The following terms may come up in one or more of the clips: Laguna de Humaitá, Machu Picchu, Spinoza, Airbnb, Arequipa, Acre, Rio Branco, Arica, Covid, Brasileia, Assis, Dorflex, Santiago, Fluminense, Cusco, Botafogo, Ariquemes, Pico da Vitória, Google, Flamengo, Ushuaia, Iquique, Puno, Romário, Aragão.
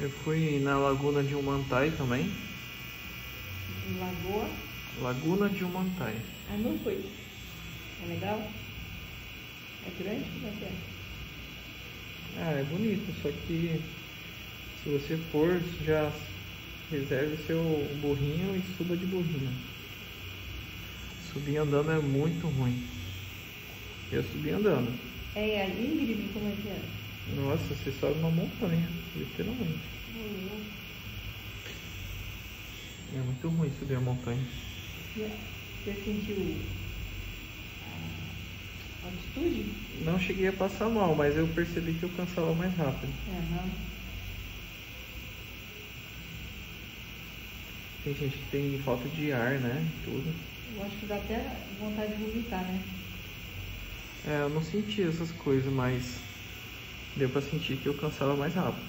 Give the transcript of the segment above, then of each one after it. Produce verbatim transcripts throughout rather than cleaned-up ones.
Eu fui na Laguna de Humaitá também. Lagoa? Laguna de Humaitá. Ah, não fui. É legal? É grande? Como é que é? Ah, é bonito, só que se você for, já reserve seu burrinho e suba de burrinho. Subir andando é muito ruim. Eu subi andando. É íngreme, como é que é? Nossa, você sobe uma montanha, literalmente. Uhum. É muito ruim subir a montanha. Você sentiu a altitude? Não cheguei a passar mal, mas eu percebi que eu cansava mais rápido. Uhum. Tem gente que tem falta de ar, né? Tudo. Eu acho que dá até vontade de vomitar, né? É, eu não senti essas coisas, mas deu pra sentir que eu cansava mais rápido.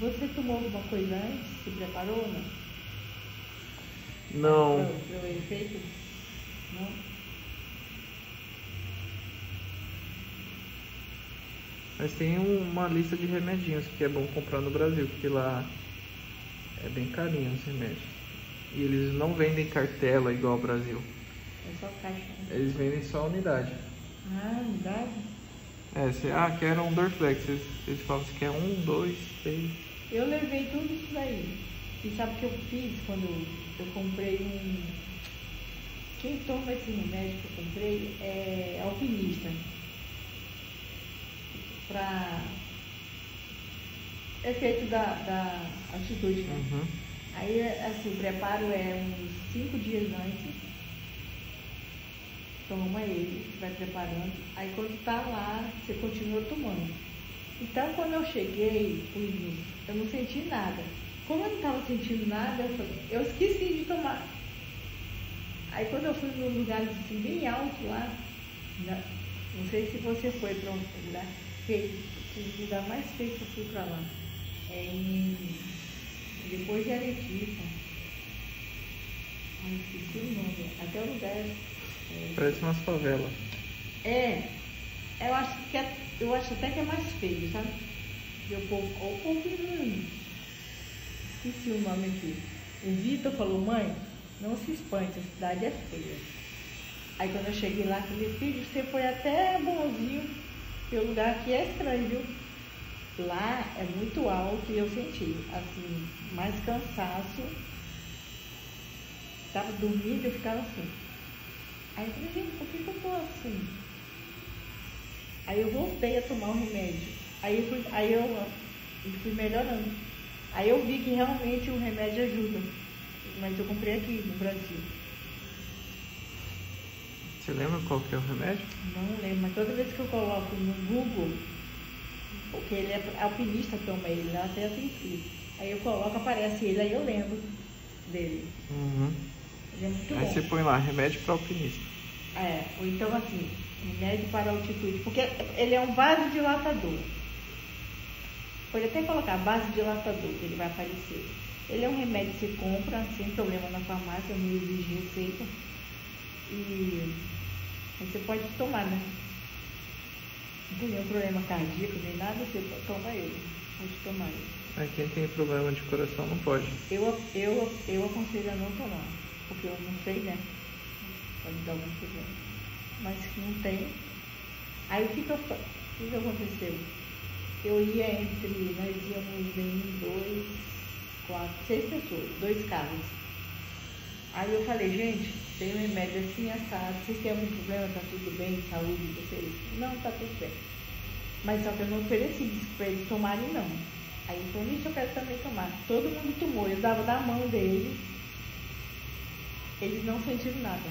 Você tomou alguma coisa antes? Se preparou ou não? Não. Não. Pro, pro efeito? Não? Mas tem uma lista de remedinhos que é bom comprar no Brasil, porque lá é bem carinho os remédios. E eles não vendem cartela igual ao Brasil. É só caixa, né? Eles vendem só unidade. Ah, unidade? É, você, ah, quer um Dorflex. Eles, eles falam que quer um, dois, três. Eu levei tudo isso daí. E sabe o que eu fiz quando eu comprei um... Quem toma esse remédio que eu comprei é alpinista. Pra... efeito da, da altitude, né? Uhum. Aí, assim, o preparo é uns cinco dias antes. Toma ele, vai preparando. Aí quando tá lá, você continua tomando. Então quando eu cheguei, eu não senti nada. Como eu não tava sentindo nada, eu, falei, eu esqueci de tomar. Aí quando eu fui num lugar assim, bem alto lá, não, não sei se você foi para um lugar, feio, o lugar mais feio que eu fui para lá. É em, depois de Arequipa. Ai, esqueci o nome. Até o lugar. É. Parece umas favelas. É, eu acho, que é, eu acho até que é mais feio, sabe? Meu povo, o povo, esqueci o nome aqui. O Vitor falou, mãe, não se espante, a cidade é feia. Aí quando eu cheguei lá, falei, filho, você foi até bonzinho, porque o lugar aqui é estranho, viu? Lá é muito alto e eu senti, assim, mais cansaço. Tava dormindo e eu ficava assim. Aí eu falei, gente, por que eu tô assim? Aí eu voltei a tomar o remédio. Aí eu fui, aí eu, eu fui melhorando. Aí eu vi que realmente o remédio ajuda. Mas eu comprei aqui no Brasil. Você lembra qual que é o remédio? Não lembro, mas toda vez que eu coloco no Google, porque ele é alpinista, toma ele lá, até tem escrito. Aí eu coloco, aparece ele, aí eu lembro dele. Uhum. É muito bom. Aí você põe lá, remédio para alpinista. É, ou então assim, remédio para altitude, porque ele é um vasodilatador. Pode até colocar vasodilatador, que ele vai aparecer. Ele é um remédio que você compra sem problema na farmácia, eu não exijo receita. E você pode tomar, né? Não tem nenhum problema cardíaco, nem nada, você toma ele. Pode tomar ele. Mas quem tem problema de coração não pode. Eu, eu, eu aconselho a não tomar. Porque eu não sei, né? Pode dar algum problema. Mas não tem. Aí o que que, eu, o que que aconteceu? Eu ia entre, nós íamos em dois, quatro, seis pessoas, dois carros. Aí eu falei, gente, tem um remédio assim, assado. Vocês têm algum problema? Tá tudo bem? Saúde de vocês? Não, tá tudo bem. Mas só que eu não ofereci isso pra eles tomarem, não. Aí então, isso eu quero também tomar. Todo mundo tomou, eu dava na mão deles. Eles não sentiram nada.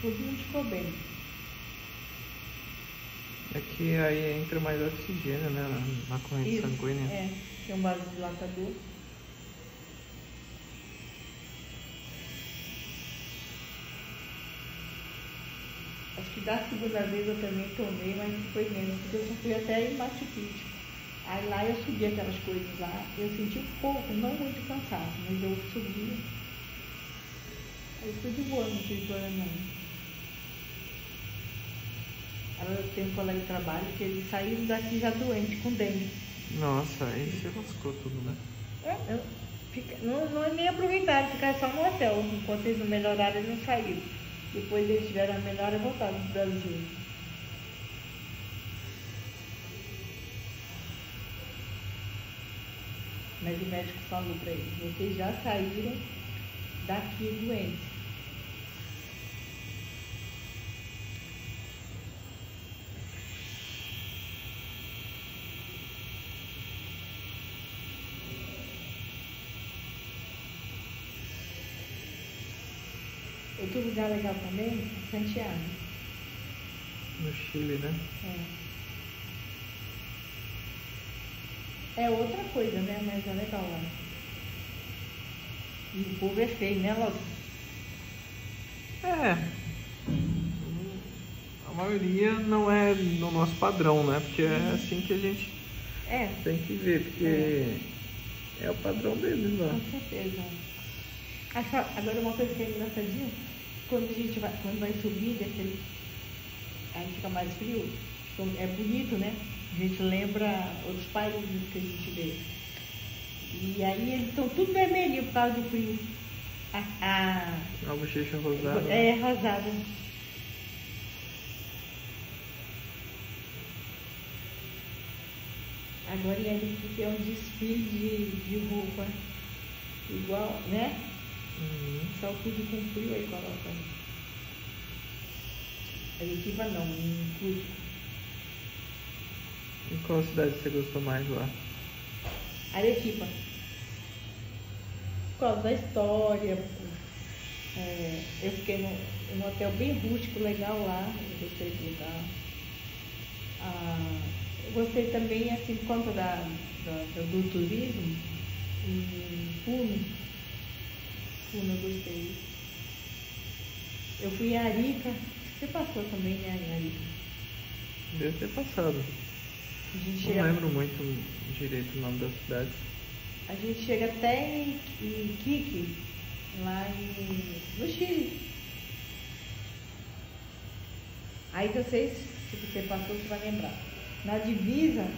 Tudo não ficou bem. É que aí entra mais oxigênio, né? Na corrente Isso, sanguínea. É, tem um vasodilatador. Acho que da segunda vez eu também tomei, mas foi menos, porque eu só fui até em Machu Picchu. Aí lá eu subi aquelas coisas lá, eu senti um pouco, não muito cansado, mas eu subi. Aí fui de boa, não tive problema não. Ela tem um colega de trabalho que ele saiu daqui já doente, com dengue. Nossa, aí se lascou tudo, né? É, eu, fica, não, não é nem aproveitar, ficar só no hotel. Enquanto eles não melhoraram, eles não saíram. Depois eles tiveram a melhora e voltaram para o Brasil. Mas o médico falou para eles, vocês já saíram daqui doentes. Outro lugar legal também, Santiago. No Chile, né? É. É outra coisa, né? Mas é legal lá. E o povo é feio, né, Lopes? É. A maioria não é no nosso padrão, né? Porque é assim que a gente é. tem que ver, porque é, é o padrão deles lá. Com certeza. Agora uma coisa que é engraçadinha, quando a gente vai, quando vai subir, daquele, aí fica mais frio, é bonito, né? A gente lembra outros países que a gente vê. E aí eles estão tudo vermelhinho por causa do frio. A, a, a bochecha rosada. É, rosada. Agora em Arica é um desfile de, de roupa, igual, né? Uhum. Só o tudo com frio aí coloca. Arequipa não, em Cusco. E qual cidade você gostou mais lá? Arequipa. Por causa da história. É, eu fiquei num, num hotel bem rústico, legal lá. Eu gostei do lugar. Ah, eu gostei também, assim, por conta da, da, do turismo, em Puno. Não gostei. Eu fui em Arica. Você passou também, né, em Arica? Deve ter passado. A gente não chega... lembro muito direito o nome da cidade. A gente chega até em Iquique, lá em... no Chile. Aí vocês, se você passou, você vai lembrar. Na divisa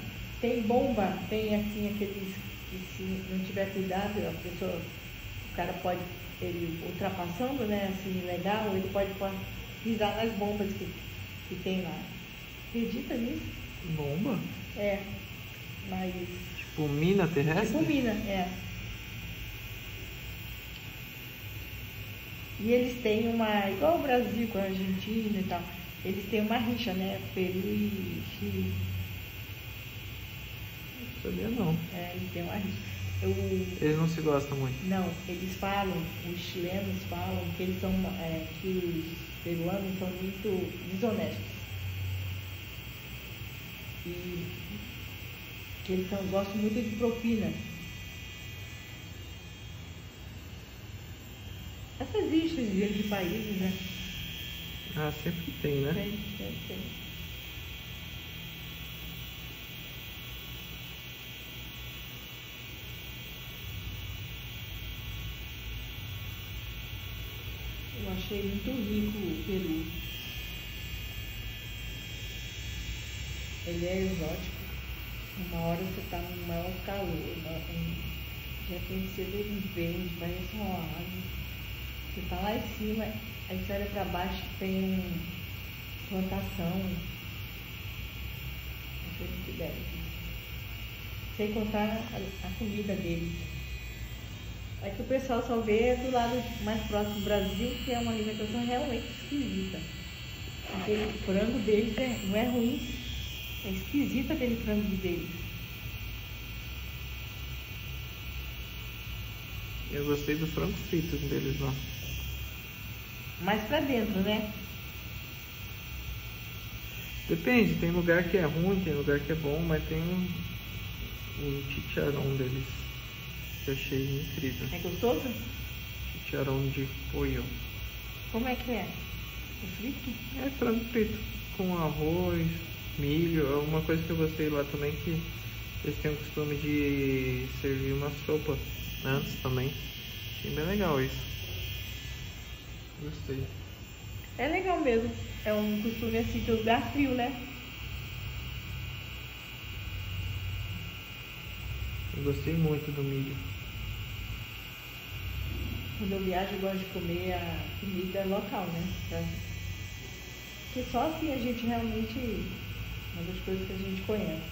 tem bomba, tem assim aqueles que se não tiver cuidado, a pessoa... O cara pode, ele ultrapassando, né, assim, legal, ele pode, pode pisar nas bombas que, que tem lá. Acredita nisso? Bomba? É, mas... Tipo mina terrestre? Tipo mina, é. E eles têm uma, igual o Brasil com a Argentina e tal, eles têm uma rixa, né, Peru e Chile. Não sabia não. É, eles têm uma rixa. Eu, eles não se gostam muito. Não, eles falam, os chilenos falam que eles são, é, que os peruanos são muito desonestos. E que eles são, gostam muito de propina. Essas listas de países, né? Ah, sempre tem, né? Sempre, sempre tem. Eu achei muito rico o Peru. Ele é exótico. Uma hora você tá no maior calor. Já tem que ser bem verde, parece um lago. Você tá lá em cima, aí você olha pra baixo, tem plantação. Achei muito belo. Sem contar a, a comida deles. É que o pessoal só vê do lado mais próximo do Brasil, que é uma alimentação realmente esquisita. Aquele frango deles é, não é ruim, é esquisito aquele frango deles. Eu gostei do frango frito deles lá. Mais pra dentro, né? Depende, tem lugar que é ruim, tem lugar que é bom, mas tem um, um chicharrão deles. Eu achei incrível. É gostoso? Chicharrão de pollo. Como é que é? É frito? É frango frito, com arroz, milho. É uma coisa que eu gostei lá também, que eles têm o costume de servir uma sopa antes também. Achei bem legal isso. Gostei. É legal mesmo. É um costume assim de lugar frio, né? Eu gostei muito do milho. Quando eu viajo, eu gosto de comer a comida local, né? Porque só assim a gente realmente... Uma das coisas que a gente conhece.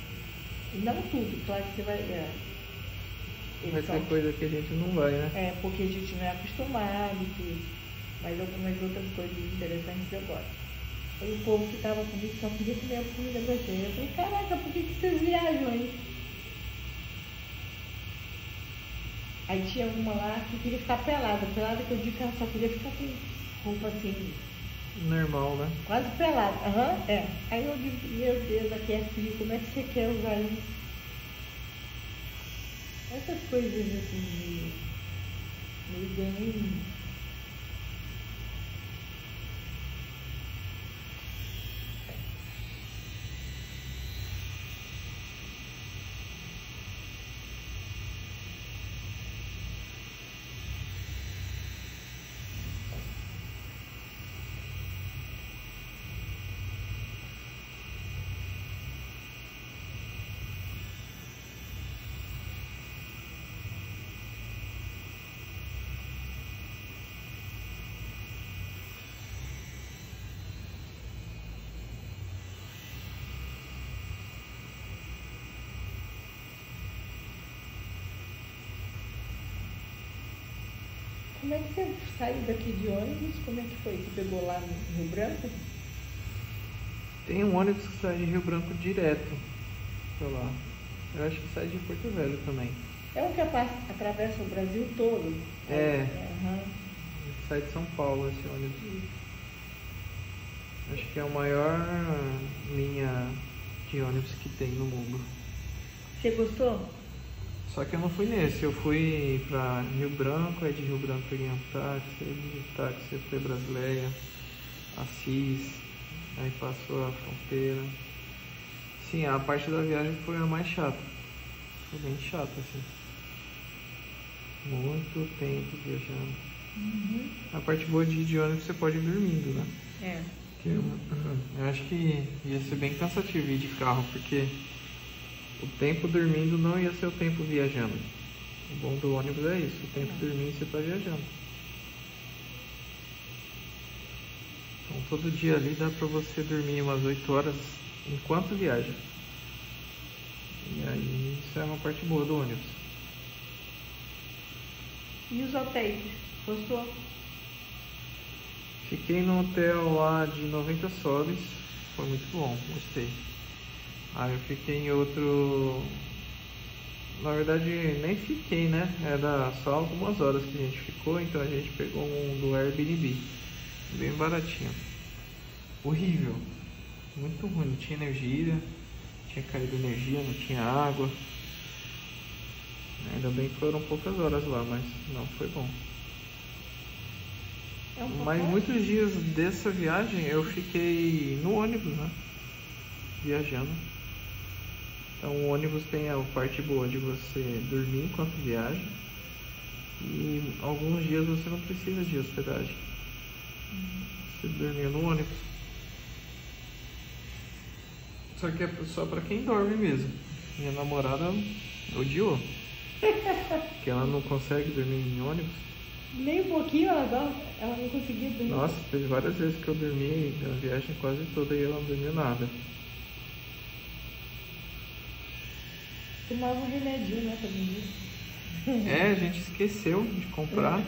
E não tudo, claro que você vai... É, vai ser coisa que a gente não vai, né? É, porque a gente não é acostumado e tudo. Mas algumas outras coisas interessantes eu gosto. E o povo que estava comigo só queria comer a comida brasileira. Eu falei, caraca, por que, que vocês viajam aí? Aí tinha uma lá que queria ficar pelada. Pelada que eu digo que ela só queria ficar com roupa assim... Normal, né? Quase pelada, aham, uhum, é. Aí eu digo, meu Deus, aqui é frio, como é que você quer usar isso? Essas coisas assim de... meio bem... Como é que você saiu daqui de ônibus? Como é que foi? Você pegou lá no Rio Branco? Tem um ônibus que sai de Rio Branco direto pra lá. Eu acho que sai de Porto Velho também. É um que atravessa o Brasil todo? É. é. Uhum. Sai de São Paulo esse ônibus. Isso. Acho que é a maior linha de ônibus que tem no mundo. Você gostou? Só que eu não fui nesse, eu fui pra Rio Branco, aí de Rio Branco peguei um táxi, de táxi fui pra Brasileia, Assis, aí passou a fronteira. Sim, a parte da viagem foi a mais chata, foi bem chata assim. Muito tempo viajando. Uhum. A parte boa de ir de ônibus você pode ir dormindo, né? É. Porque eu, eu acho que ia ser bem cansativo ir de carro, porque... O tempo dormindo não ia ser o tempo viajando. O bom do ônibus é isso, o tempo dormindo você está viajando. Então todo dia ali dá para você dormir umas oito horas enquanto viaja. E aí isso é uma parte boa do ônibus. E os hotéis? Gostou? Fiquei num hotel lá de noventa soles, foi muito bom, gostei. Aí eu fiquei em outro... Na verdade, nem fiquei, né? Era só algumas horas que a gente ficou, então a gente pegou um do Airbnb. Bem baratinho. Horrível. Muito ruim. Não tinha energia. Tinha caído energia, não tinha água. Ainda bem que foram poucas horas lá, mas não foi bom. É um mas muitos dias dessa viagem eu fiquei no ônibus, né? Viajando. Então o ônibus tem a parte boa de você dormir enquanto viaja e alguns dias você não precisa de hospedagem. Uhum. Você dormiu no ônibus. Só que é só pra quem dorme mesmo. Minha namorada odiou. Porque ela não consegue dormir em ônibus. Nem um pouquinho ela dorme, ela não conseguia dormir. Nossa, teve várias vezes que eu dormi a viagem quase toda e ela não dormiu nada. Tomava um remedinho, né, também. É, a gente esqueceu de comprar.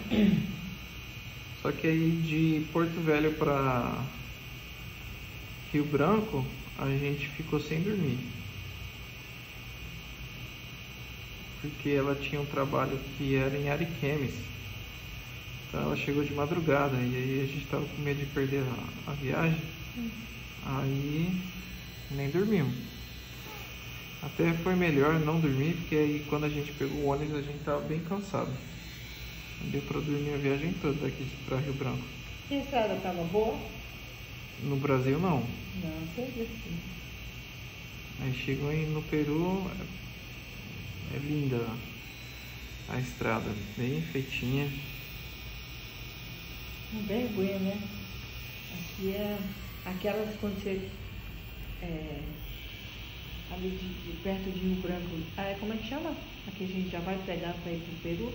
Só que aí de Porto Velho pra Rio Branco, a gente ficou sem dormir. Porque ela tinha um trabalho que era em Ariquemes. Então ela chegou de madrugada e aí a gente tava com medo de perder a, a viagem. Aí nem dormimos. Até foi melhor não dormir, porque aí quando a gente pegou o ônibus a gente tava bem cansado. Não deu pra dormir a viagem toda daqui pra Rio Branco. E a estrada tava boa? No Brasil não. Não, sempre assim. Aí chegou aí no Peru, é linda a estrada, bem feitinha. Não vergonha, né? Aqui é aquelas quando você é, ali de, de perto de Rio Branco. Ah, é, como é que chama? Aqui a gente já vai pegar para ir pro Peru.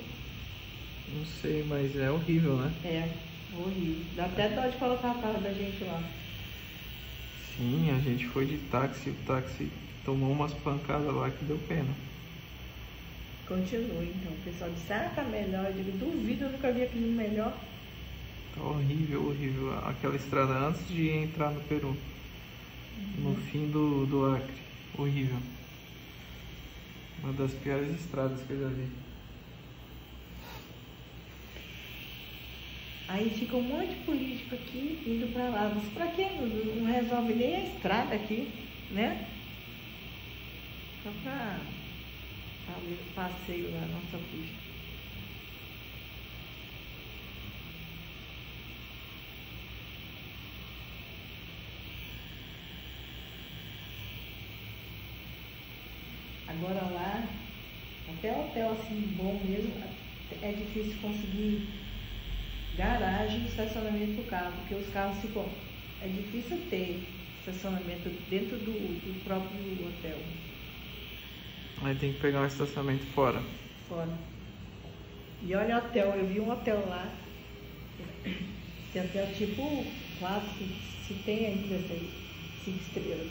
Não sei, mas é horrível, né? É, horrível. Dá até dó de colocar a cara da gente lá. Sim, a gente foi de táxi, o táxi tomou umas pancadas lá que deu pena. Continua então, o pessoal disse, ah, tá melhor. Eu digo, duvido, eu nunca vi aqui no melhor. Tá horrível, horrível. Aquela estrada antes de entrar no Peru. Uhum. No fim do, do Acre. Horrível. Uma das piores estradas que eu já vi. Aí fica um monte de político aqui indo pra lá. Mas pra quê? Não resolve nem a estrada aqui, né? Só pra fazer o passeio da nossa pista. Agora lá, até hotel assim bom mesmo, é difícil conseguir garagem e estacionamento para o carro, porque os carros ficam... É difícil ter estacionamento dentro do, do próprio hotel. Aí tem que pegar um estacionamento fora. Fora. E olha o hotel, eu vi um hotel lá. Tem hotel tipo quatro, se tem ainda, tem cinco estrelas.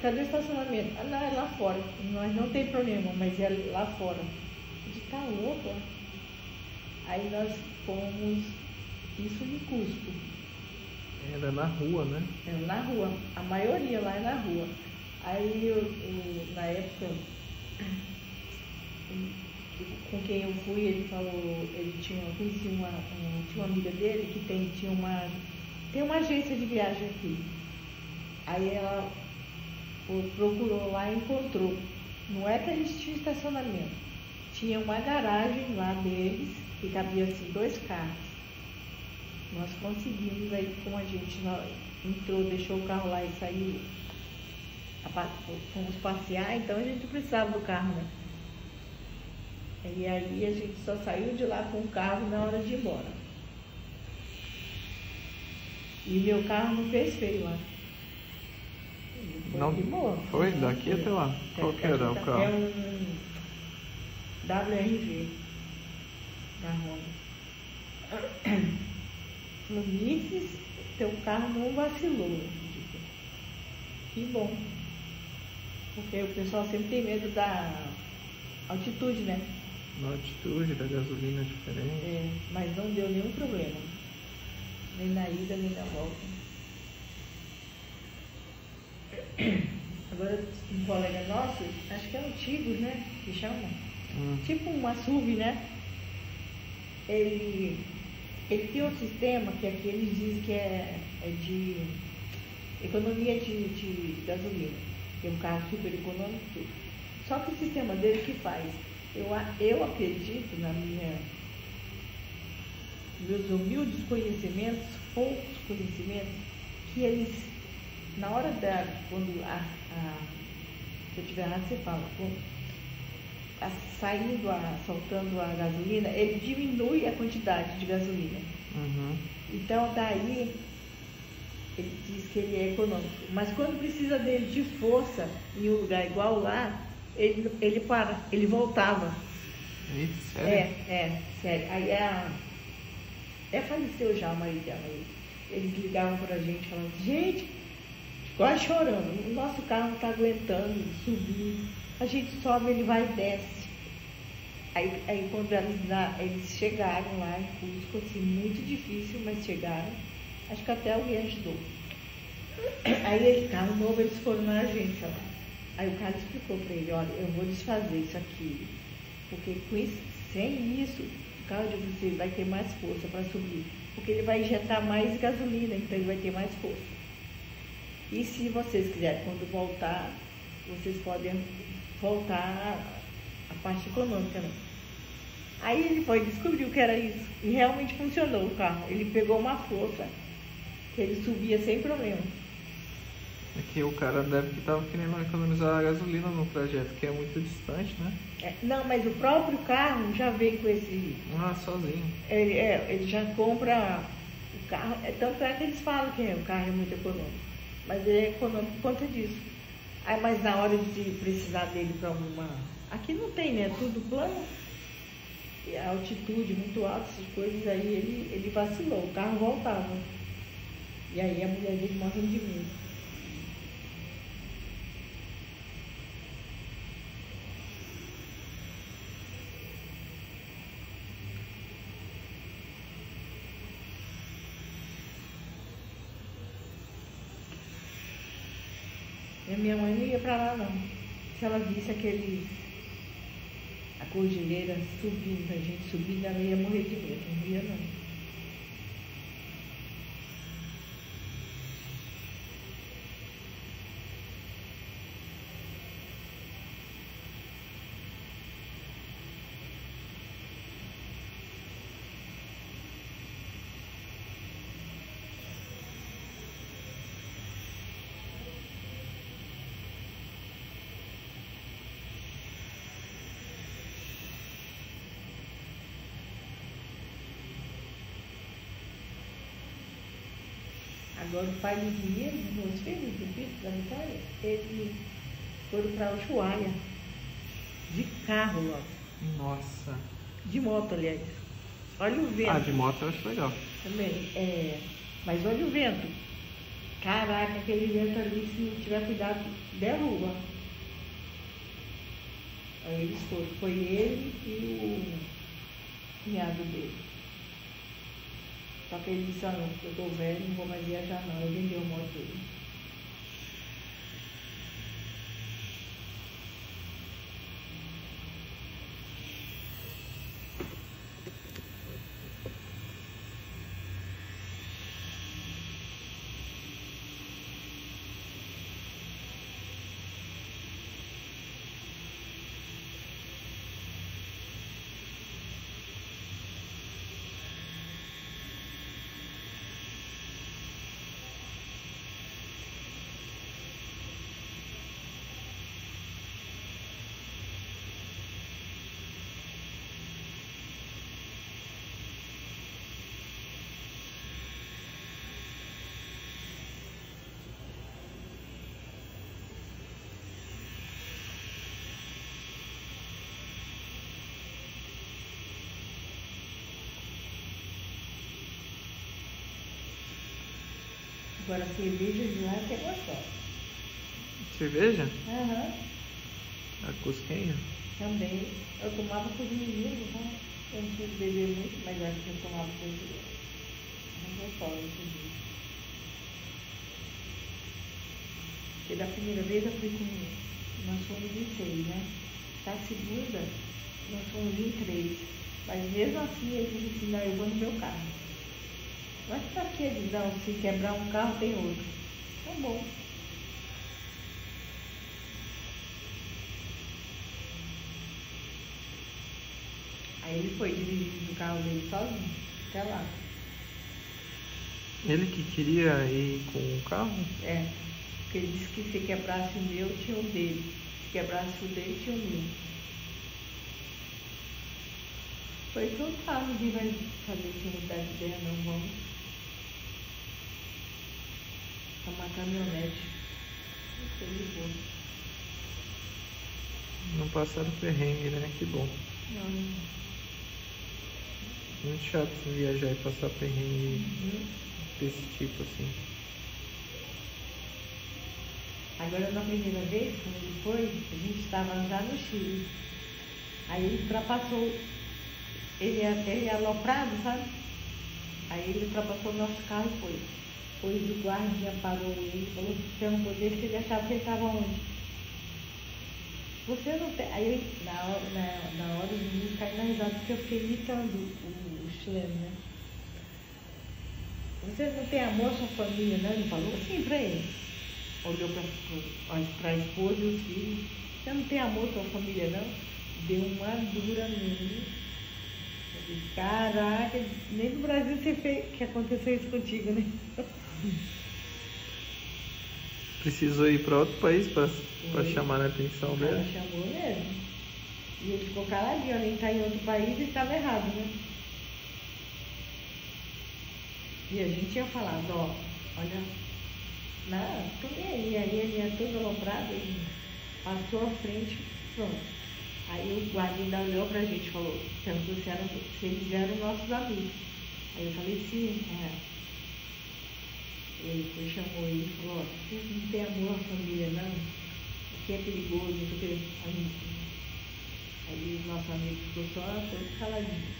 Cadê o estacionamento? Ah, não, é lá fora. Nós não tem problema, mas é lá fora. De tá louco, ó. Aí nós fomos, isso em Cusco. Era na rua, né? Era na rua, a maioria lá é na rua. Aí, eu, eu, na época, com quem eu fui, ele falou, ele tinha, eu conheci uma, um, tinha uma amiga dele que tem, tinha uma, tem uma agência de viagem aqui. Aí ela procurou lá e encontrou. Não é que eles tinham estacionamento, tinha uma garagem lá deles, que cabia assim, dois carros. Nós conseguimos, aí com a gente, nós entrou, deixou o carro lá e saiu. Fomos passear, então a gente precisava do carro, né? E aí a gente só saiu de lá com o carro na hora de ir embora. E meu carro não fez feio lá. Foi não, de boa. Foi, daqui até lá. Qual que era o carro? É um W R V. Da Roma. No Mix, teu carro não vacilou. Que bom. Porque o pessoal sempre tem medo da altitude, né? Da altitude, da gasolina diferente. É, mas não deu nenhum problema. Nem na ida, nem na volta. Agora, um colega nosso, acho que é antigo, né? Que chama? Hum. Tipo uma S U V, né? Ele, ele tem um sistema que aqui eles dizem que é, é de economia de, de gasolina. Tem um carro super econômico. Só que o sistema dele que faz, eu, eu acredito, na minha, meus humildes conhecimentos, poucos conhecimentos, que eles, na hora da, quando a, a se eu tiver errado, você fala, bom, saindo, a, soltando a gasolina, ele diminui a quantidade de gasolina. Uhum. Então, daí, ele diz que ele é econômico. Mas quando precisa dele de força em um lugar igual lá, ele, ele para, ele voltava. Eita, sério? É, é, sério. Aí a... É, faleceu já a marido dela. Eles ligavam pra gente falando, gente, quase chorando, o nosso carro não tá aguentando subir. A gente sobe, ele vai e desce. Aí, aí quando eles, lá, eles chegaram lá em Cusco, assim, muito difícil, mas chegaram. Acho que até alguém ajudou. Aí ele, carro novo, eles foram na agência lá. Aí o cara explicou pra ele, olha, eu vou desfazer isso aqui. Porque com isso, sem isso, o carro de vocês vai ter mais força para subir. Porque ele vai injetar mais gasolina, então ele vai ter mais força. E se vocês quiserem, quando voltar, vocês podem voltar a parte econômica, né? Aí ele foi, descobriu que era isso. E realmente funcionou o carro. Ele pegou uma força que ele subia sem problema. É que o cara deve que tava querendo economizar a gasolina no trajeto, que é muito distante, né? É, não, mas o próprio carro já vem com esse... Ah, sozinho. Ele, é, ele já compra O carro, tanto é que eles falam que o carro é muito econômico, mas ele é econômico por conta disso. Aí, mas na hora de precisar dele para uma... Aqui não tem, né? Tudo plano, e a altitude muito alta, essas coisas, aí ele, ele vacilou, o carro voltava. E aí a mulher dele morre de medo. Minha mãe não ia pra lá, não. Se ela visse aquele... a cordilheira subindo, a gente subindo, ela ia morrer de medo. Não ia, não. Agora o pai dos meninos, os meus filhos, do Pico da Vitória, eles foram para Ushuaia, de carro, ó. Nossa! De moto, aliás. Olha o vento. Ah, de moto eu acho legal. Também, é... Mas olha o vento. Caraca, aquele vento ali, se não tiver cuidado, derruba. Aí eles foram. Foi ele e o cunhado dele. Só que ele disse, ah não, eu tô velho, não vou mais viajar não, eu vendi o moto dele. Agora, cerveja de lá é que é gostosa. Cerveja? Aham. Uhum. A cusquinha? Também. Eu tomava com os meninos, né? Eu não tinha que beber muito, mas eu acho que eu tomava com os meninos. Não gostosa, inclusive. Porque da primeira vez eu fui com... Nós fomos em seis, né? Da segunda, nós fomos em três. Mas mesmo assim, eu disse assim, não, eu vou no meu carro. Mas pra que eles dão? Se quebrar um carro, tem outro. Tá bom. Aí ele foi dirigindo o carro dele sozinho, até lá. Ele que queria ir com o carro? É, porque ele disse que se quebrasse o meu, tinha o dele. Se quebrasse o dele, tinha o meu. Foi que eu tava, ninguém vai saber se mudar de ideia, não, vamos. Tomar caminhonete. Isso é de boa. Não passaram perrengue, né? Que bom. Não, não. Muito chato viajar e passar perrengue uhum. desse tipo, assim. Agora, na primeira vez, quando ele foi, a gente estava já no Chile. Aí ele ultrapassou. Ele é, ele é aloprado, sabe? Aí ele ultrapassou o nosso carro e foi. Pois o guarda parou ele, falou que perguntou dele que ele achava que ele estava onde? Você não tem... Aí eu, na hora, na, na hora os meninos caíram na risada, porque eu fiquei imitando o, o chileno, né? Você não tem amor à sua família, né? Ele falou assim pra ele. Olhou pra, pra, pra esposa e os filhos. Você não tem amor à sua família, não? Deu uma dura nele. Caraca, nem no Brasil você fez que aconteceu isso contigo, né? Precisou ir para outro país para chamar a atenção dela. Ela chamou mesmo. E ele ficou caladinho, ele tá em outro país e estava errado, né? E E a gente tinha falado, ó, olha, não, tudo aí, aí ele ia todo alombrado, ele passou à frente, pronto. Aí o guarda olhou pra gente e falou, perguntou se, eram, se eles eram nossos amigos. Aí eu falei, sim, é. Ele foi, chamou ele e falou, vocês não têm amor à família, não? Aqui é perigoso, porque aí o nosso amigo ficou só todo caladinho.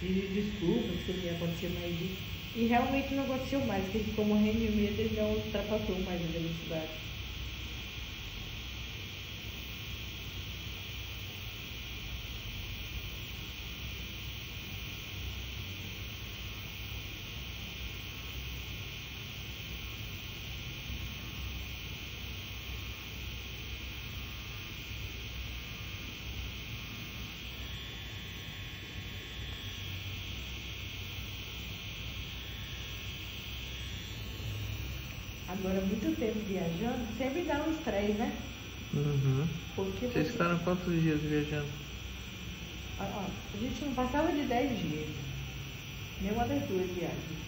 Pediu desculpas, que não ia acontecer mais isso. E realmente não aconteceu mais, porque ele ficou morrendo de medo, ele não ultrapassou mais a velocidade. Agora, muito tempo viajando, sempre dá um estresse, né? Uhum. Porque vocês você... ficaram quantos dias viajando? Ó, ó, a gente não passava de dez dias. Nenhuma das duas viagens.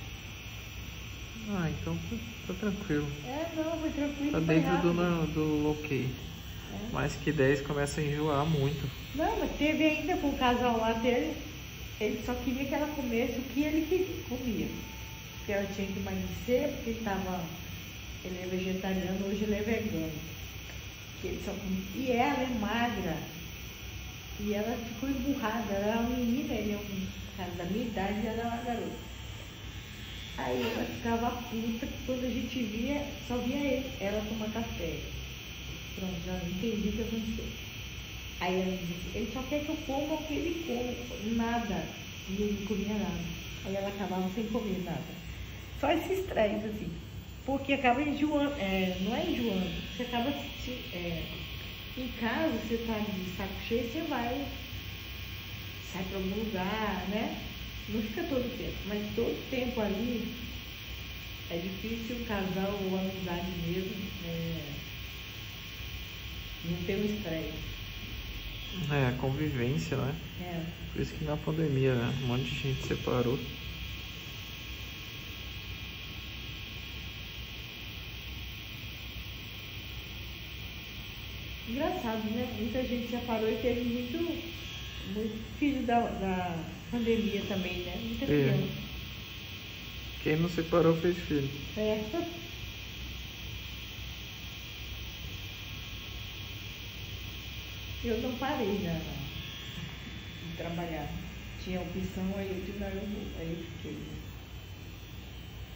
Ah, então tá tranquilo. É, não, foi tranquilo. Tá dentro do, do ok. É. Mais que dez começa a enjoar muito. Não, mas teve ainda com o casal lá dele. Ele só queria que ela comesse o que ele queria, comia. Porque ela tinha que emagrecer, porque ele tava... Ele é vegetariano, hoje ele é vegano. Ele só... E ela é magra. E ela ficou emburrada. Ela era uma menina, ele é um cara da minha idade, ela era uma garota. Aí ela ficava puta, que quando a gente via, só via ele, ela tomar café. Pronto, já entendi o que aconteceu. Aí ela disse, ele só quer que eu coma o que ele come, nada. E ele não comia nada. Aí ela acabava sem comer nada. Só esses estranhos assim. Porque acaba enjoando, é, não é enjoando, você acaba, é, em casa, você tá de saco cheio, você vai, sai pra algum lugar, né? Não fica todo tempo, mas todo tempo ali é difícil o casal ou a amizade mesmo, é, não ter um estresse. É, a convivência, né? É. Por isso que na pandemia, né? Um monte de gente separou. Engraçado, né? Muita gente se separou e teve muito, muito filho da, da pandemia também, né? Muita criança. Quem não separou fez filho. É. Eu não parei né, de trabalhar. Tinha opção, aí eu disse, não, eu vou. Aí eu fiquei.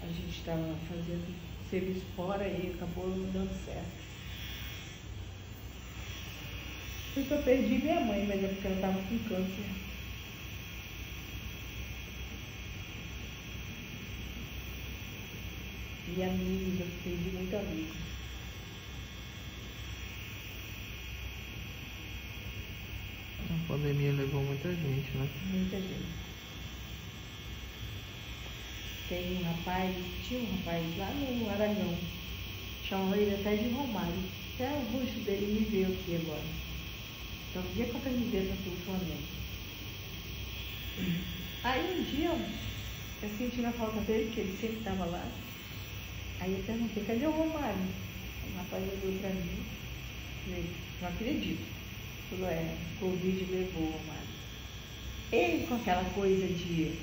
A gente estava fazendo serviço fora e acabou não dando certo. Eu só perdi minha mãe, mas é porque ela estava com câncer. E amigos, eu perdi muito amigos. A pandemia levou muita gente, né? Muita gente. Tem um rapaz, tinha um rapaz lá no Aragão. Chamava ele até de Romário. Até o rosto dele me veio aqui agora. Só via com a camiseta do Flamengo. Aí um dia, eu senti na falta dele, que ele sempre estava lá. Aí eu perguntei, cadê o Romário? O rapaz olhou pra mim e falei, não acredito. Falou, é, o Covid levou o Romário. Ele com aquela coisa de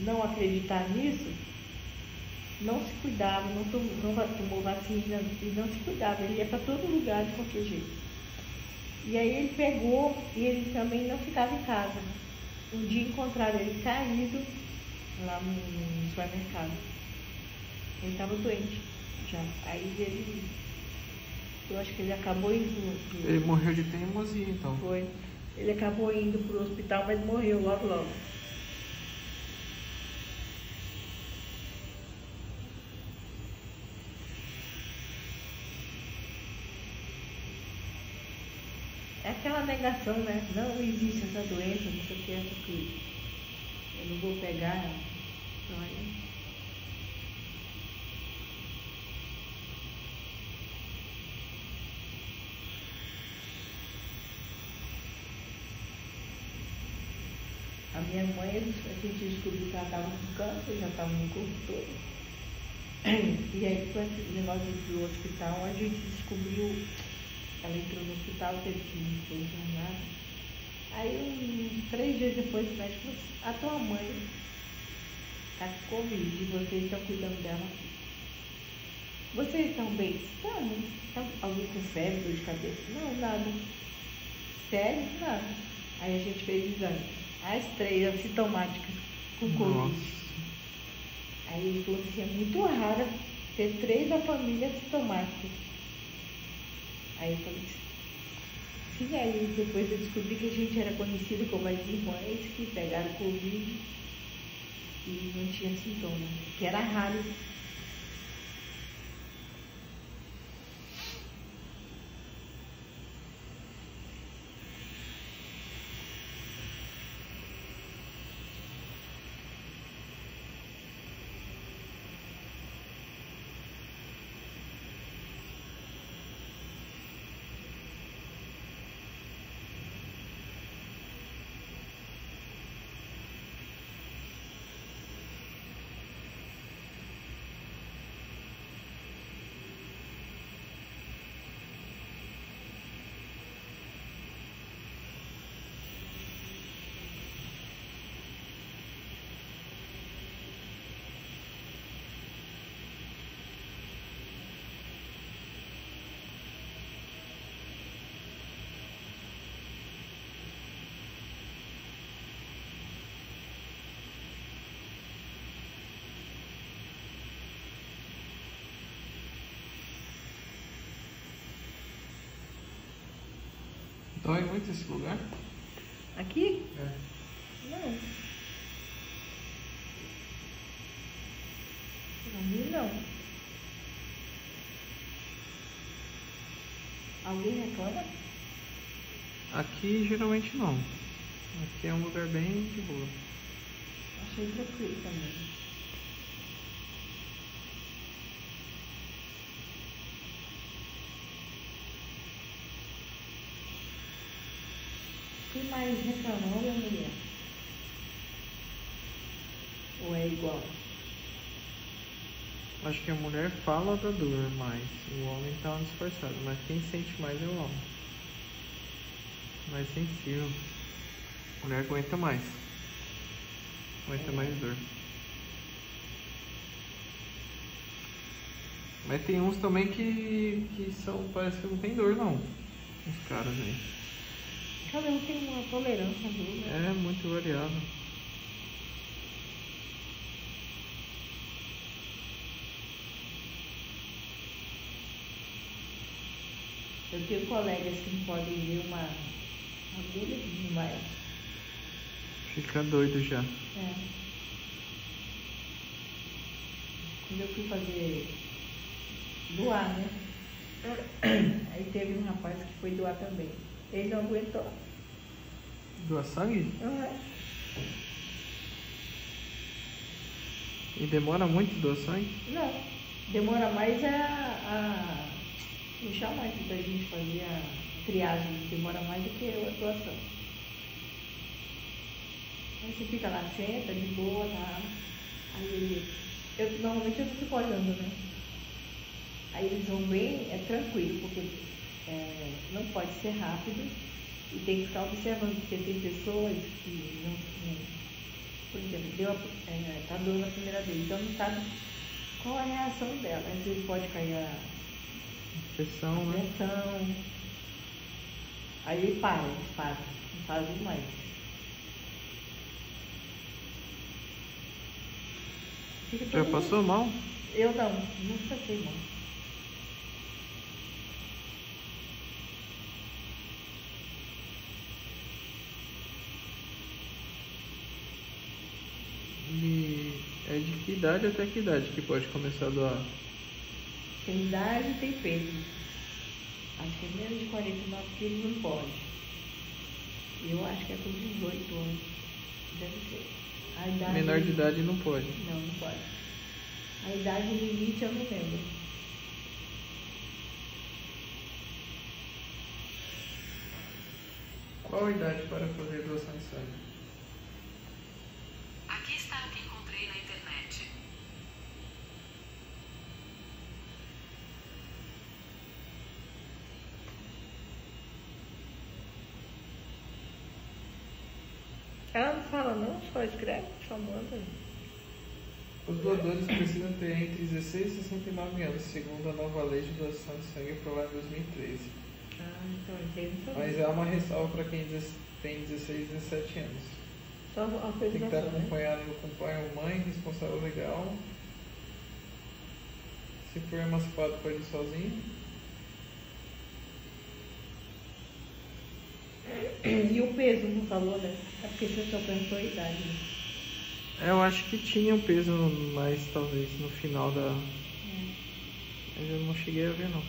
não acreditar nisso, não se cuidava, não tomou, não tomou vacina e não se cuidava. Ele ia pra todo lugar de qualquer jeito. E aí ele pegou e ele também não ficava em casa. Um dia encontraram ele caído lá no supermercado. Ele estava doente já. Aí ele, eu acho que ele acabou indo pro... Ele morreu de teimosia então. Foi. Ele acabou indo para o hospital, mas morreu logo logo. Aquela negação, né? Não existe essa doença, não sei o que, essa que eu não vou pegar. Então, aí... A A minha mãe, a gente descobriu que ela estava com câncer, já estava no corpo todo. E aí, quando nós fomos para o hospital, a gente descobriu, ela entrou no hospital, teve que ir para o jornal. Aí, uns três dias depois, o médico falou assim, a tua mãe está com Covid e vocês estão cuidando dela aqui. Vocês estão bem? Estamos. Tá, alguém com febre, dor de cabeça? Não, nada. Sério? Nada. Aí a gente fez exame. As três assintomáticas com Covid. Nossa. Aí ele falou assim, é muito raro ter três da família assintomáticas. Aí eu falei assim, sim, aí depois eu descobri que a gente era conhecido como as irmãs que pegaram Covid e não tinha sintoma, que era raro. Dói muito esse lugar? Aqui? É. Não. Pra mim não. Alguém reclama? Aqui geralmente não. Aqui é um lugar bem de boa. Achei tranquilo também. Quem mais reclamou é a mulher? Ou é igual? Acho que a mulher fala da dor mais. O homem tá disfarçado, mas quem sente mais é o homem. Mais sensível. A mulher aguenta mais. Aguenta é. mais dor. Mas tem uns também que, que são, parece que não tem dor não. Os caras aí. Cada um tem uma tolerância dele. É, muito variável. Eu tenho colegas que não podem ver uma agulha demais. Fica doido já. É. Quando eu fui fazer doar, né? Aí teve um rapaz que foi doar também. Ele não aguentou. Doar sangue? Uhum. E demora muito doar sangue? Não. Demora mais a... a não chama mais da gente fazer a triagem. Demora mais do que a doação. Aí você fica lá, senta, de boa, tá? Aí eu, normalmente eu fico olhando, né? Aí eles vão bem, é tranquilo, porque... É, não pode ser rápido e tem que ficar observando, porque tem pessoas que não, não por exemplo, deu a, é, tá dor na primeira vez, então não sabe qual é a reação dela. Às vezes pode cair a pressão, a pressão. Né? Aí para, para, não fazem mais. Já passou mal? Eu não, nunca passei mal. É de que idade até que idade que pode começar a doar? Tem idade e tem peso. Acho que menos de quarenta e nove quilos não pode. Eu acho que é com dezoito anos. Deve ser. A idade menor de idade não pode. Não, não pode. A idade limite eu não lembro. Qual a idade para fazer doação de sangue? Ela não fala não, só escreve, só manda. Os doadores precisam ter entre dezesseis e sessenta e nove anos, segundo a nova lei de doação de sangue aprovada em dois mil e treze. Ah, então entendo. Mas é uma ressalva para quem tem dezesseis e dezessete anos. Só a tem que estar acompanhado, né? Com pai ou mãe, responsável legal. Se for emancipado, pode ir sozinho. E o peso não falou, né? É porque você só perguntou a idade. Eu acho que tinha um peso mais, talvez, no final da... É. Eu não cheguei a ver, não.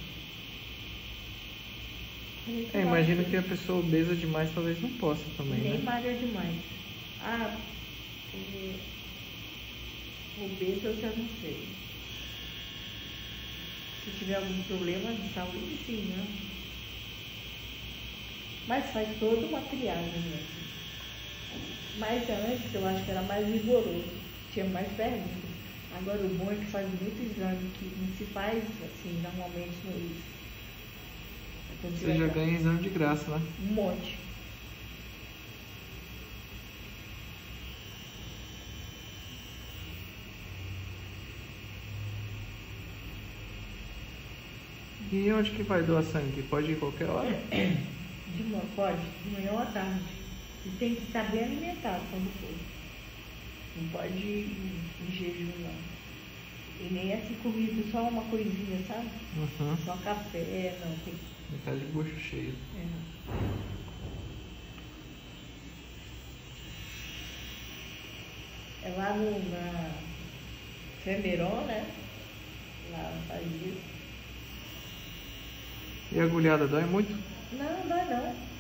É, imagino que a pessoa obesa demais talvez não possa também, nem né? Nem magra demais. Ah, obesa eu já não sei. Se tiver algum problema de saúde, sim, né? Mas faz toda uma triagem mesmo. Mas antes eu acho que era mais rigoroso, tinha mais perguntas. Agora o bom é que faz muito exame, que não se faz assim normalmente no I S. Então, você já ganha exame de graça, né? Um monte. E onde que vai doar sangue? Pode ir qualquer hora? De manhã, pode, de manhã ou à tarde. E tem que estar bem alimentado quando for. Não pode ir em jejum, não. E nem assim comido só uma coisinha, sabe? Uhum. Só café, não. Tem... Tá de bucho cheio. É. É lá no, na Femeron, né? Lá no país. E a agulhada dói muito? Não, não é não.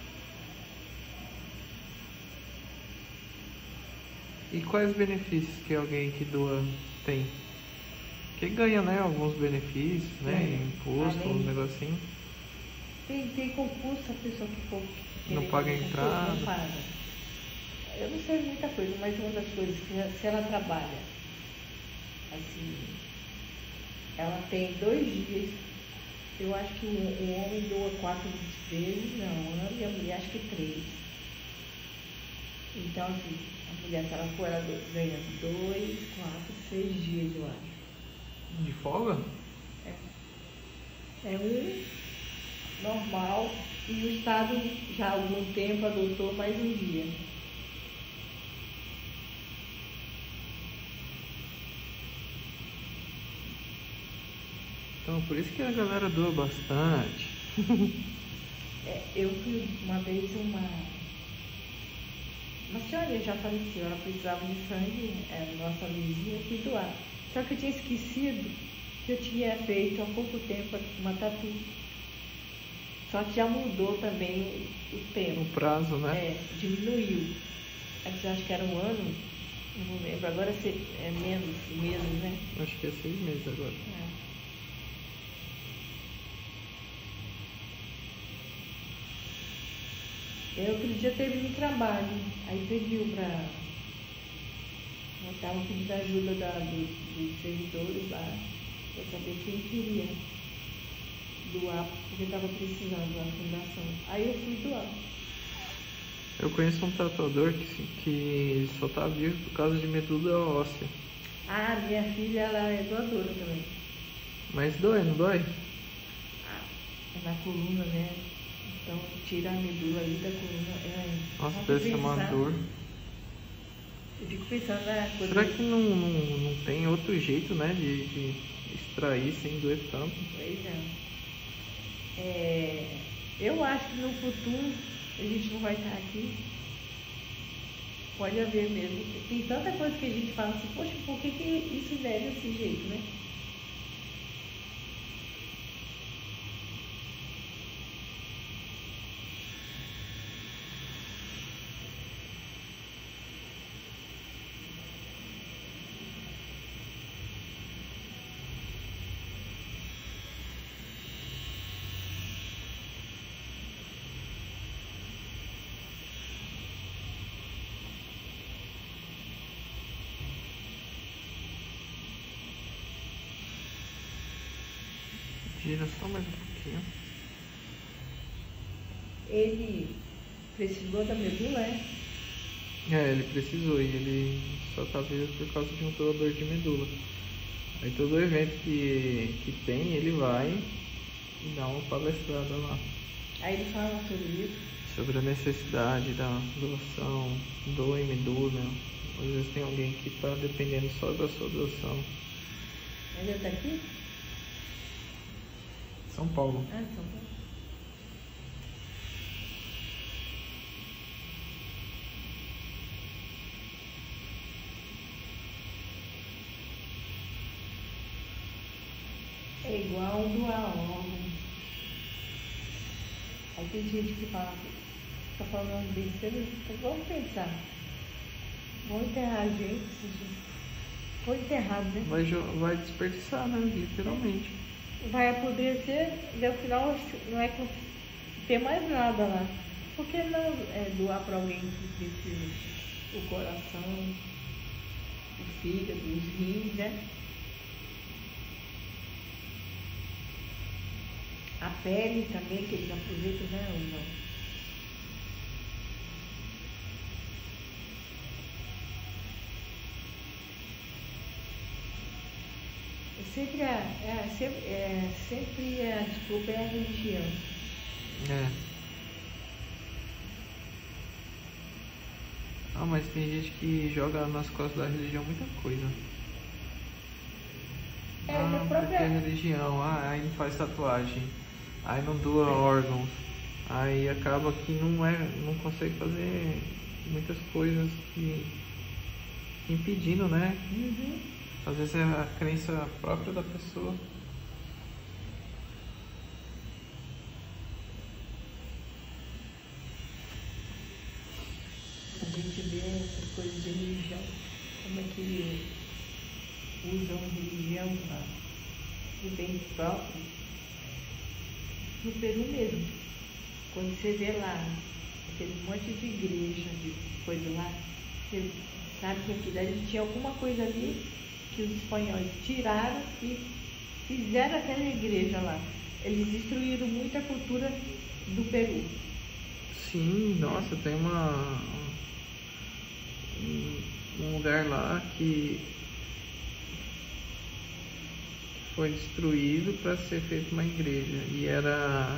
E quais benefícios que alguém que doa tem? Que ganha, né? Alguns benefícios, né? É. Imposto, uns negocinhos. Tem, tem concurso, a pessoa que for... Que não paga entrada. Não paga. Eu não sei muita coisa, mas uma das coisas, se ela trabalha, assim, ela tem dois dias. Eu acho que o, o homem doa quatro vezes, não, e a mulher acho que três. Então, assim, a mulher, se ela for, ela ganha dois, quatro, seis dias, eu acho. De folga? É. É um normal, e o Estado já há algum tempo adotou mais um dia. Então, por isso que a galera doa bastante. É, eu fui uma vez uma... Uma senhorinha já faleceu, ela precisava de sangue, era nossa vizinha, eu fui doar. Só que eu tinha esquecido que eu tinha feito há pouco tempo uma tatu. Só que já mudou também o, o tempo. O prazo, né? É, diminuiu. Antes eu acho que era um ano, não lembro. Agora é menos meses, né? Acho que é seis meses agora. É. Eu, outro dia teve um trabalho, aí pediu para botar um pedido de ajuda da, do, dos servidores lá, para saber quem queria doar, porque estava precisando da fundação. Aí eu fui doar. Eu conheço um tatuador que, que só está vivo por causa de medula óssea. Ah, minha filha, ela é doadora também. Mas dói, não dói? Ah, é na coluna, né? Então, tira a medula ali da coluna. É, nossa, deve ser uma dor. Eu fico pensando na coisa... Será que não, não, não tem outro jeito, né, de, de extrair sem doer tanto? Pois é. É. Eu acho que no futuro a gente não vai estar aqui. Pode haver mesmo. Tem tanta coisa que a gente fala assim, poxa, por que, que isso deve desse jeito, né? Gira só mais um pouquinho. Ele precisou da medula, é? É, ele precisou e ele só tá vivo por causa de um doador de medula. Aí todo evento que, que tem, ele vai e dá uma palestrada lá. Aí ele fala sobre isso? Sobre a necessidade da doação, doem medula. Às vezes tem alguém que tá dependendo só da sua doação. Ele tá aqui? São Paulo. Ah, São Paulo. É igual doar órgãos. Aí tem gente que fala, tá falando besteira, vamos pensar. Vou enterrar a gente, foi enterrado, né? Vai, vai desperdiçar, né? Literalmente. Vai apodrecer, e ao final não é ter mais nada lá. Por que não é, doar para alguém que precisa o coração, o fígado, os rins, né? A pele também, que eles aproveitam, né? Ou não? Sempre a, é, sempre, é, sempre a desculpa é a religião. É. Ah, mas tem gente que joga nas costas da religião muita coisa. É, ah, porque é religião, ah, aí não faz tatuagem, aí não doa é. órgãos, aí acaba que não, é, não consegue fazer muitas coisas que, que impedindo, né? Uhum. Às vezes é a crença própria da pessoa. A gente vê essas coisas de religião, como é que usam religião para o bem próprio. No Peru mesmo, quando você vê lá aquele monte de igreja, de coisa lá, você sabe que aquilo ali tinha alguma coisa ali que os espanhóis tiraram e fizeram aquela igreja lá. Eles destruíram muito a cultura do Peru. Sim, nossa, tem uma um lugar lá que foi destruído para ser feito uma igreja e era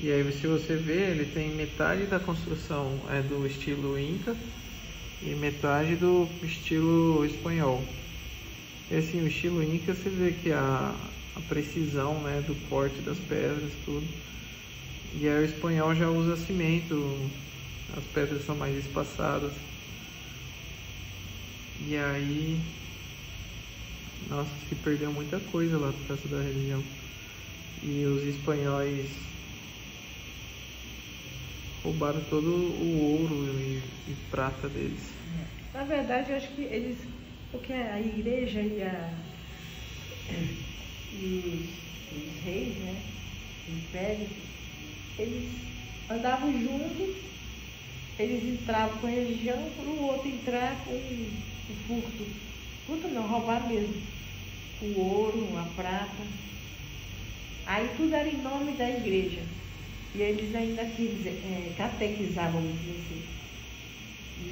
e aí se você vê, ele tem metade da construção é do estilo Inca e metade do estilo espanhol. E assim, o estilo Inca, você vê que a, a precisão, né, do corte das pedras, tudo. E aí o espanhol já usa cimento, as pedras são mais espaçadas. E aí, nossa, se perdeu muita coisa lá por causa da religião. E os espanhóis roubaram todo o ouro e, e prata deles. Na verdade, eu acho que eles... Porque a igreja e, a, e os, os reis, né, os impérios, eles andavam juntos, eles entravam com a religião para o outro entrar com o furto. Furto não, roubar mesmo. O ouro, a prata. Aí tudo era em nome da igreja. E eles ainda é, catequizavam, vamos dizer assim.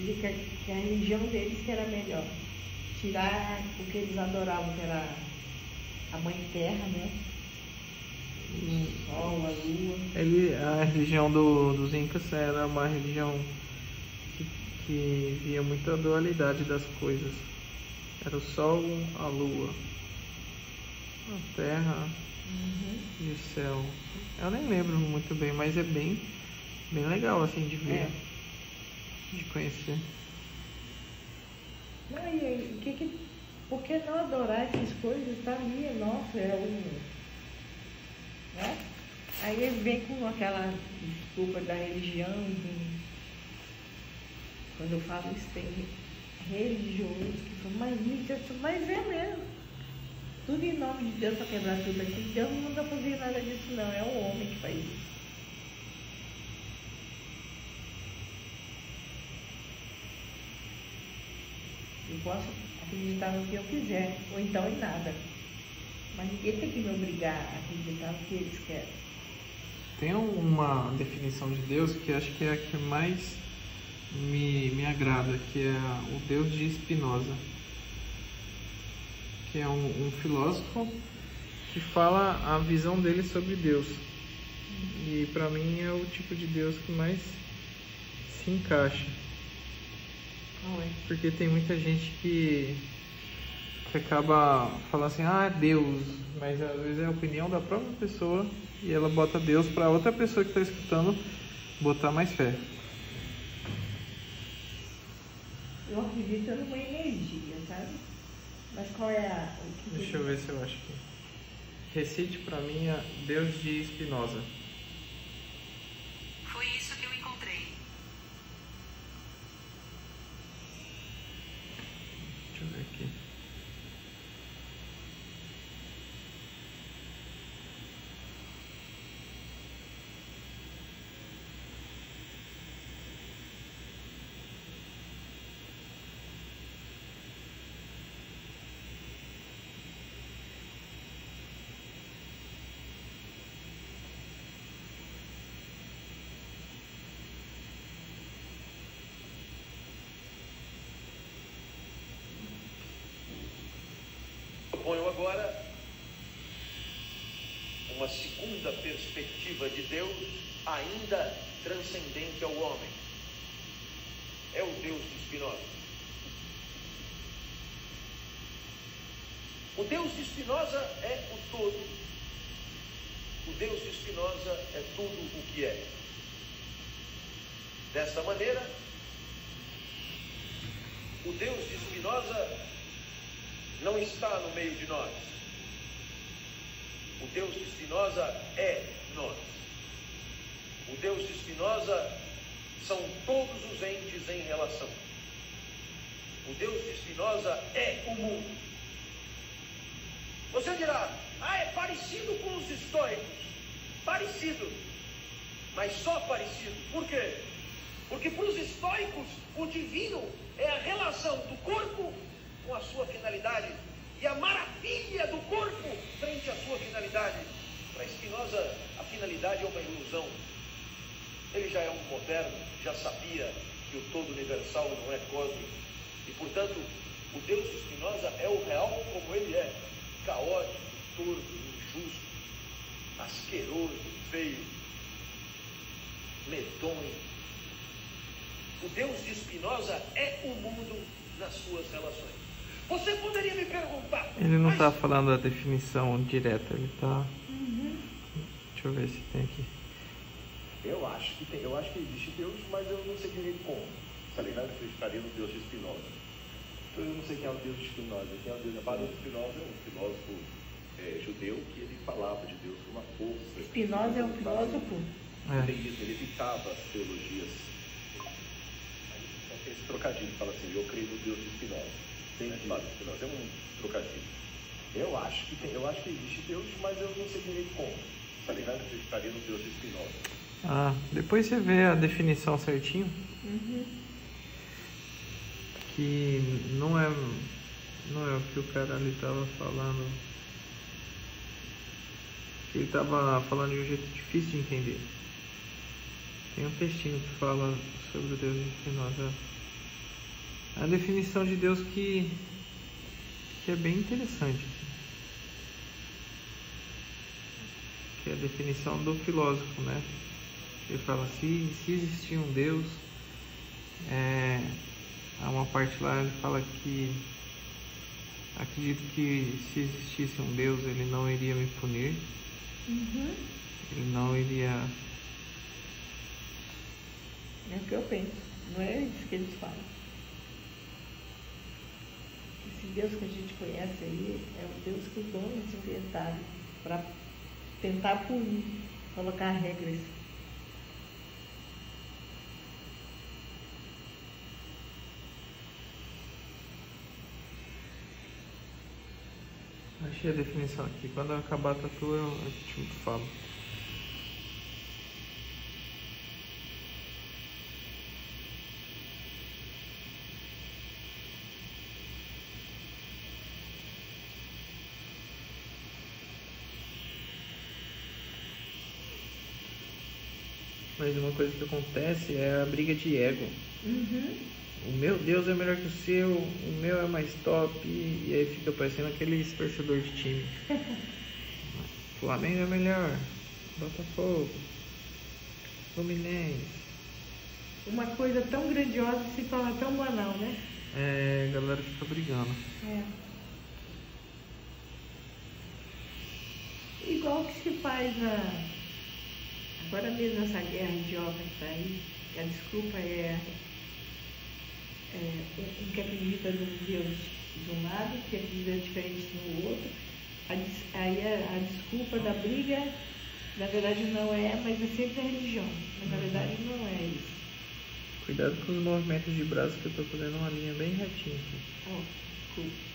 Dizia que a religião deles que era melhor. Tirar o que eles adoravam, que era a Mãe Terra, né? O sol, a lua. Ele, a religião do, dos Incas era uma religião que, que via muita dualidade das coisas. Era o sol, a lua, a terra, uhum, e o céu. Eu nem lembro muito bem, mas é bem, bem legal assim de ver, é. de conhecer. Não, e aí, que que, por que não adorar essas coisas? Tá minha, nossa, é o... Né? Aí ele vem com aquela desculpa da religião. De... Quando eu falo isso, tem religioso que fala, mas meu Deus, mas é mesmo. Tudo em nome de Deus para quebrar tudo aqui. Deus não tá fazendo nada disso não, é o homem que faz isso. Eu posso acreditar no que eu quiser, ou então em nada. Mas ninguém tem que me obrigar a acreditar no que eles querem. Tem uma definição de Deus que acho que é a que mais me, me agrada, que é o Deus de Spinoza, que é um, um filósofo que fala a visão dele sobre Deus. E para mim é o tipo de Deus que mais se encaixa. Oi. Porque tem muita gente que, que acaba falando assim, ah, é Deus, mas às vezes é a opinião da própria pessoa e ela bota Deus para outra pessoa que está escutando botar mais fé. Eu acredito numa energia, sabe? Mas qual é a... O que Deixa eu ver se eu acho aqui. Recite para mim a Deus de Spinoza. Foi isso que eu encontrei. Deixa eu ver aqui. Proponho agora uma segunda perspectiva de Deus, ainda transcendente ao homem. É o Deus de Spinoza. O Deus de Spinoza é o todo. O Deus de Spinoza é tudo o que é. Dessa maneira, o Deus de Spinoza não está no meio de nós. O Deus de Spinoza é nós. O Deus de Spinoza são todos os entes em relação. O Deus de Spinoza é o mundo. Você dirá, ah, é parecido com os estoicos. Parecido. Mas só parecido. Por quê? Porque para os estoicos, o divino é a relação do corpo com a sua finalidade, e a maravilha do corpo frente à sua finalidade. Para Spinoza, a finalidade é uma ilusão. Ele já é um moderno, já sabia que o todo universal não é cósmico, e portanto, o Deus de Spinoza é o real como ele é, caótico, torto, injusto, asqueroso, feio, medonho. O Deus de Spinoza é o mundo nas suas relações. Você poderia me perguntar... Ele não está mas... falando a definição direta, ele está... Uhum. Deixa eu ver se tem aqui. Eu acho que tem, eu acho que existe Deus, mas eu não sei direito como. Tá ligado? Eu estaria no Deus de Spinoza. Então eu não sei quem é o Deus de Spinoza. Quem é o Deus de Spinoza? Spinoza é um filósofo é, judeu que ele falava de Deus como uma força. Spinoza é um filósofo? É. Ele evitava as teologias. Então tem esse trocadilho que fala assim, eu creio no Deus de Spinoza. Tem que falar, é um trocadilho. Eu acho que tem, eu acho que existe Deus, mas eu não sei direito como. Tá ligado? Eu estaria no Deus de Spinoza. Ah, depois você vê a definição certinho. Uhum. Que não é, não é o que o cara ali tava falando. Ele tava falando de um jeito difícil de entender. Tem um textinho que fala sobre o Deus de Spinoza. A definição de Deus que, que é bem interessante. Que é a definição do filósofo, né? Ele fala, se, se existir um Deus, é, há uma parte lá, ele fala que acredito que se existisse um Deus, ele não iria me punir. Uhum. Ele não iria... É o que eu penso, não é isso que eles falam. Esse Deus que a gente conhece aí é o Deus que os homens inventaram para tentar punir, colocar regras. Achei a definição aqui. Quando eu acabar a tatuagem, eu te falo. mas uma coisa que acontece é a briga de ego. Uhum. O meu Deus é melhor que o seu, o meu é mais top, e aí fica parecendo aquele dispersador de time. Flamengo é melhor, Botafogo, Fluminense. Uma coisa tão grandiosa se torna tão banal, né? É, a galera fica brigando. É. Igual que se faz a... agora mesmo essa guerra idiota que tá aí, que a desculpa é, é o que acredita num Deus de um lado, que acredita diferente no outro, a, aí a, a desculpa da briga, na verdade não é, mas é sempre a religião, mas na verdade não é isso. Cuidado com os movimentos de braço, que eu tô fazendo uma linha bem retinha aqui. Oh, desculpa.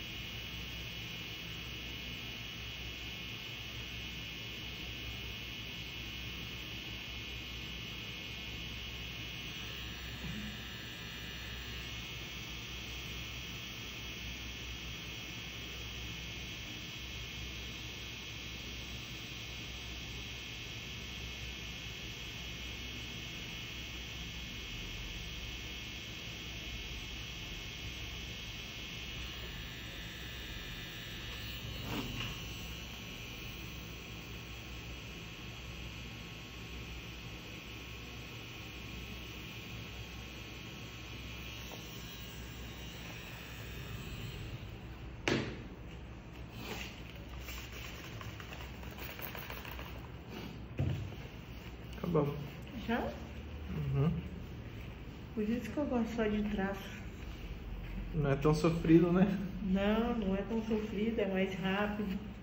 Bom. Já? Uhum. Por isso que eu gosto só de traço. Não é tão sofrido, né? Não, não é tão sofrido, é mais rápido.